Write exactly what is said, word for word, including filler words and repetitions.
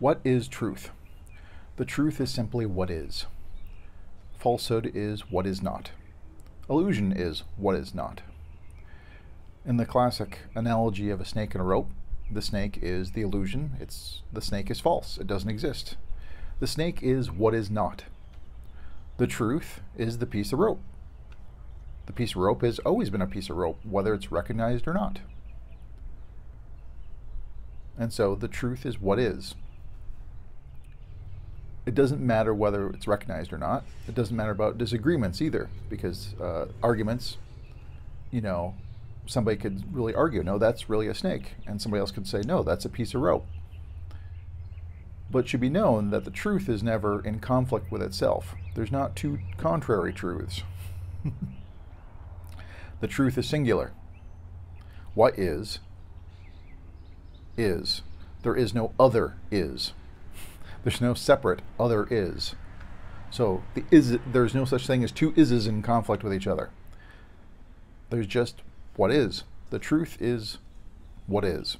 What is truth? The truth is simply what is. Falsehood is what is not. Illusion is what is not. In the classic analogy of a snake and a rope, the snake is the illusion. It's the snake is false. It doesn't exist. The snake is what is not. The truth is the piece of rope. The piece of rope has always been a piece of rope, whether it's recognized or not. And so the truth is what is. It doesn't matter whether it's recognized or not. It doesn't matter about disagreements either, because uh, arguments, you know, somebody could really argue, no, that's really a snake. And somebody else could say, no, that's a piece of rope. But it should be known that the truth is never in conflict with itself. There's not two contrary truths. The truth is singular. What is, is. There is no other is. There's no separate other is. So the is, there's no such thing as two ises in conflict with each other. There's just what is. The truth is what is.